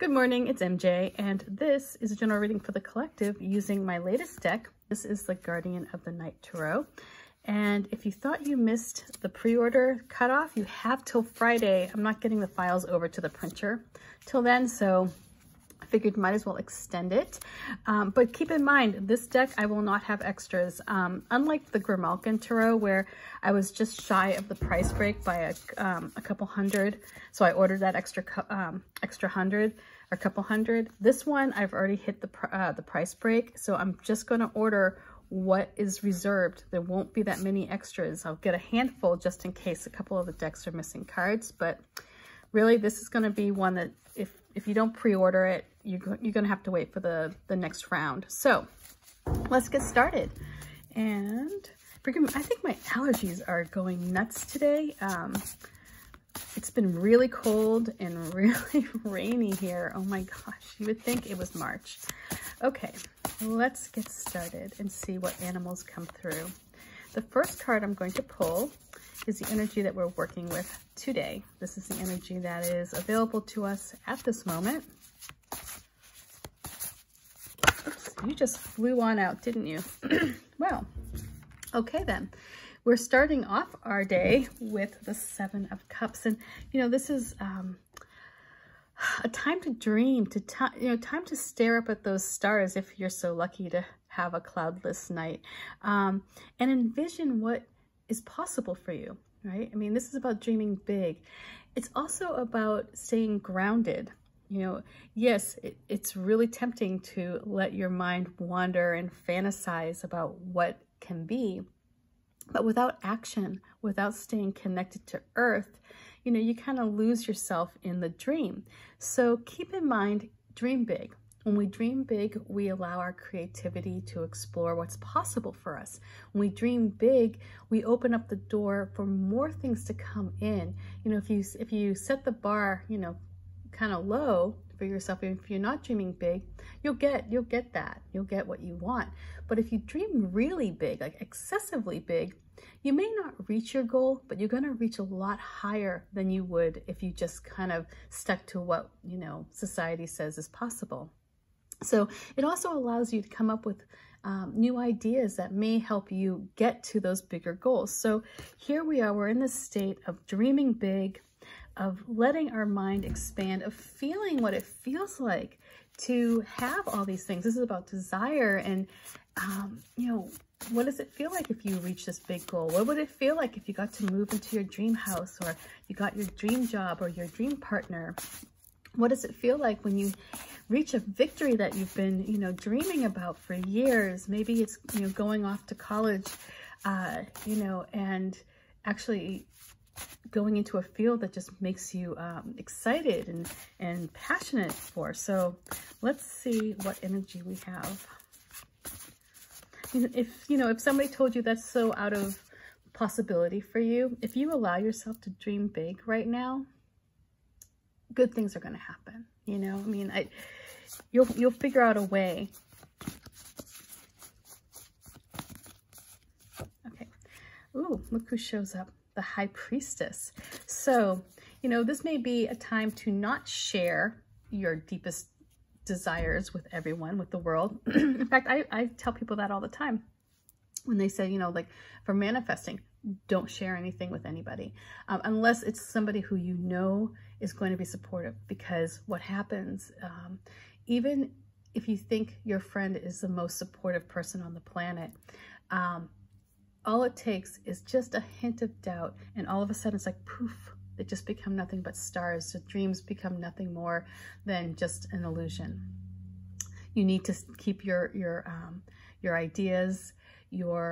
Good morning, it's MJ, and this is a general reading for the collective using my latest deck. This is the Guardian of the Night Tarot. And if you thought you missed the pre-order cutoff, you have till Friday. I'm not getting the files over to the printer till then, so I figured might as well extend it. But keep in mind, this deck, I will not have extras. Unlike the Grimalkin Tarot, where I was just shy of the price break by a couple hundred, so I ordered that extra couple hundred. This one, I've already hit the price break, so I'm just going to order what is reserved. There won't be that many extras. I'll get a handful just in case a couple of the decks are missing cards, but really this is going to be one that if you don't pre-order it, you're going to have to wait for the next round. So let's get started. And I think my allergies are going nuts today. It's been really cold and really rainy here. Oh my gosh, you would think it was March. Okay, let's get started and see what animals come through. The first card I'm going to pull is the energy that we're working with today. This is the energy that is available to us at this moment. Oops, you just flew on out, didn't you? Well, okay then. We're starting off our day with the Seven of Cups, and you know, this is a time to dream, time to stare up at those stars if you're so lucky to have a cloudless night, and envision what is possible for you, right? I mean, this is about dreaming big. It's also about staying grounded. You know, yes, it's really tempting to let your mind wander and fantasize about what can be, but without action, without staying connected to earth, you know, you kind of lose yourself in the dream. So keep in mind, dream big. When we dream big, we allow our creativity to explore what's possible for us. When we dream big, we open up the door for more things to come in. You know, if you set the bar, you know, kind of low for yourself, if you're not dreaming big, you'll get that. You'll get what you want. But if you dream really big, like excessively big, you may not reach your goal, but you're going to reach a lot higher than you would if you just kind of stuck to what, you know, society says is possible. So it also allows you to come up with new ideas that may help you get to those bigger goals. So here we are, we're in this state of dreaming big, of letting our mind expand, of feeling what it feels like to have all these things. This is about desire and, you know, what does it feel like if you reach this big goal? What would it feel like if you got to move into your dream house, or you got your dream job or your dream partner? What does it feel like when you reach a victory that you've been, you know, dreaming about for years? Maybe it's, you know, going off to college, you know, and actually going into a field that just makes you excited and passionate for. So let's see what energy we have. If somebody told you that's so out of possibility for you, if you allow yourself to dream big right now, good things are going to happen. You know, I mean, you'll figure out a way. Okay. Ooh, look who shows up. The High Priestess. So, you know, this may be a time to not share your deepest desires with everyone, with the world. In fact, I tell people that all the time when they say, you know, like for manifesting, don't share anything with anybody, unless it's somebody who you know is going to be supportive. Because what happens, even if you think your friend is the most supportive person on the planet, all it takes is just a hint of doubt, and all of a sudden it's like poof, they just become nothing but stars. So dreams become nothing more than just an illusion. You need to keep your ideas, your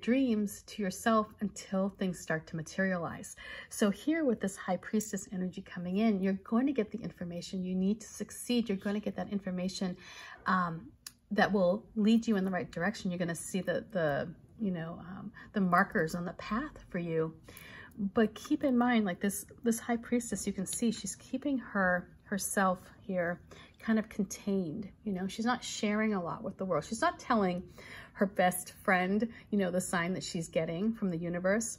dreams to yourself until things start to materialize. So here with this High Priestess energy coming in, you're going to get the information you need to succeed. You're going to get that information that will lead you in the right direction. You're going to see the markers on the path for you. But keep in mind, like this High Priestess, you can see she's keeping herself here kind of contained. You know, she's not sharing a lot with the world. She's not telling her best friend, you know, the sign that she's getting from the universe.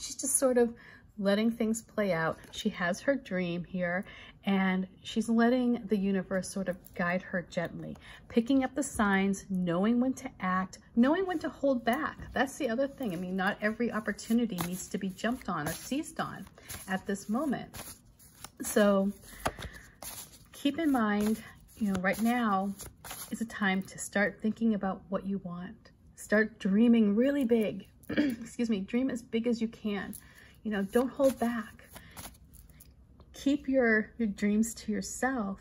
She's just sort of letting things play out. She has her dream here, and she's letting the universe sort of guide her gently, picking up the signs, knowing when to act, knowing when to hold back. That's the other thing. I mean, not every opportunity needs to be jumped on or seized on at this moment. So keep in mind, you know, right now is a time to start thinking about what you want. Start dreaming really big. Excuse me, dream as big as you can. You know, don't hold back. Keep your dreams to yourself,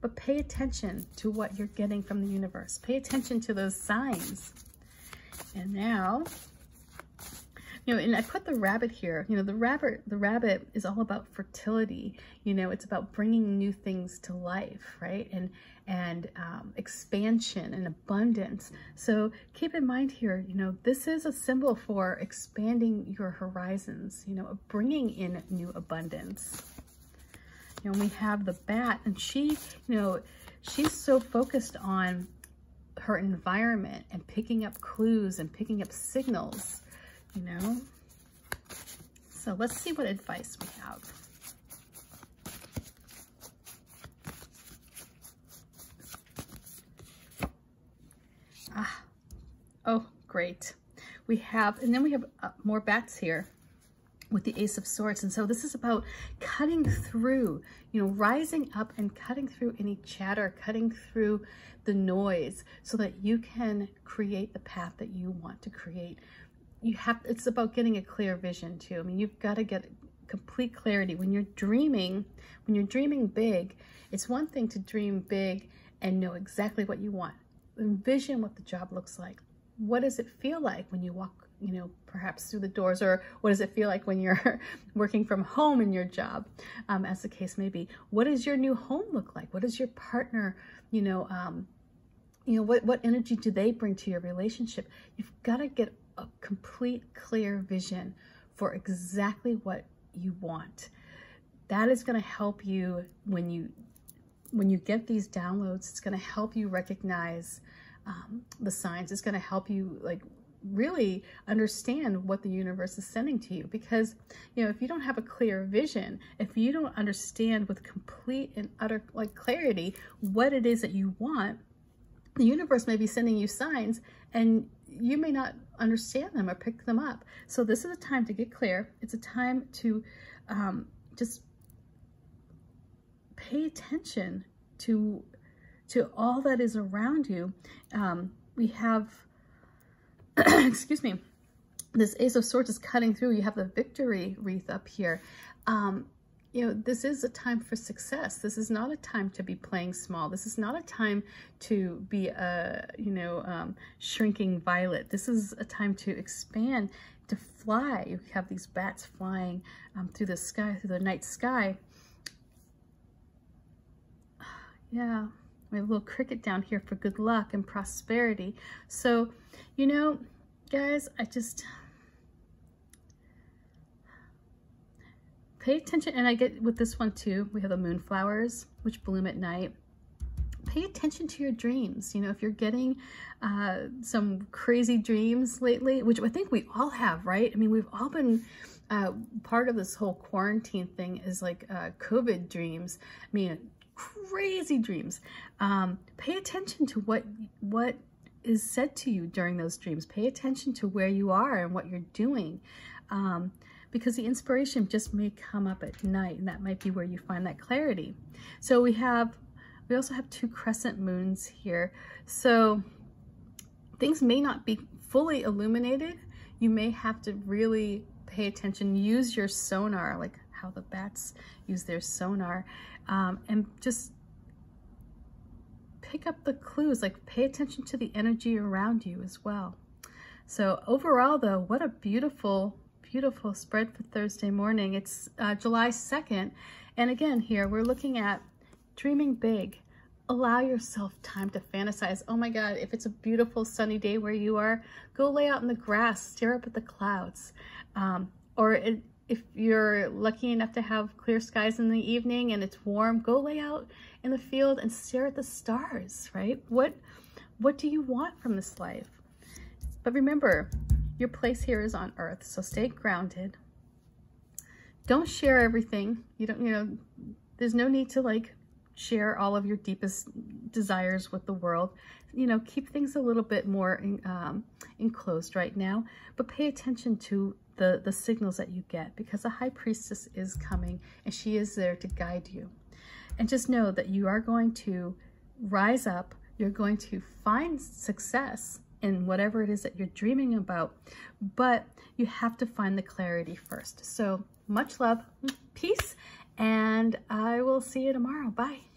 but pay attention to what you're getting from the universe. Pay attention to those signs. And now, you know, and I put the rabbit here. You know, the rabbit is all about fertility. You know, it's about bringing new things to life, right? And expansion and abundance. So keep in mind here, you know, this is a symbol for expanding your horizons, you know, bringing in new abundance. You know, we have the bat, and she, you know, she's so focused on her environment and picking up clues and picking up signals, you know. So let's see what advice we have. Ah, oh, great. We have, and then we have more bats here with the Ace of Swords. And so this is about cutting through, you know, rising up and cutting through any chatter, cutting through the noise so that you can create the path that you want to create. You have, it's about getting a clear vision too. I mean, you've got to get complete clarity. When you're dreaming big, it's one thing to dream big and know exactly what you want. Envision what the job looks like. What does it feel like when you walk, you know, perhaps through the doors, or what does it feel like when you're working from home in your job, as the case may be? What does your new home look like? What does your partner, you know, what energy do they bring to your relationship? You've got to get a complete, clear vision for exactly what you want. That is going to help you when you get these downloads. It's going to help you recognize the signs. It's going to help you, like, really understand what the universe is sending to you, because, you know, if you don't have a clear vision, if you don't understand with complete and utter, like, clarity what it is that you want, the universe may be sending you signs and you may not understand them or pick them up. So this is a time to get clear. It's a time to just pay attention to all that is around you. We have, excuse me, this Ace of Swords is cutting through. You have the victory wreath up here. You know, this is a time for success. This is not a time to be playing small. This is not a time to be a, you know, shrinking violet. This is a time to expand, to fly. You have these bats flying through the sky, through the night sky. Yeah, we have a little cricket down here for good luck and prosperity. So, you know, guys, I just pay attention. And I get with this one too, we have the moonflowers, which bloom at night. Pay attention to your dreams. You know, if you're getting some crazy dreams lately, which I think we all have, right? I mean, we've all been, part of this whole quarantine thing is like COVID dreams. I mean, crazy dreams. Pay attention to what is said to you during those dreams. Pay attention to where you are and what you're doing, because the inspiration just may come up at night, and that might be where you find that clarity. So we also have two crescent moons here. So things may not be fully illuminated. You may have to really pay attention, use your sonar, like how the bats use their sonar, and just pick up the clues, like pay attention to the energy around you as well. So overall though, what a beautiful, beautiful spread for Thursday morning. It's July 2nd. And again, here we're looking at dreaming big. Allow yourself time to fantasize. Oh my God, if it's a beautiful sunny day where you are, go lay out in the grass, stare up at the clouds. If you're lucky enough to have clear skies in the evening and it's warm, go lay out in the field and stare at the stars, right? What do you want from this life? But remember, your place here is on earth, so stay grounded. Don't share everything. You don't, there's no need to like share all of your deepest desires with the world. Keep things a little bit more enclosed right now, but pay attention to the signals that you get, because the High Priestess is coming and she is there to guide you. And just know that you are going to rise up. You're going to find success in whatever it is that you're dreaming about, but you have to find the clarity first. So much love, peace, and I will see you tomorrow. Bye.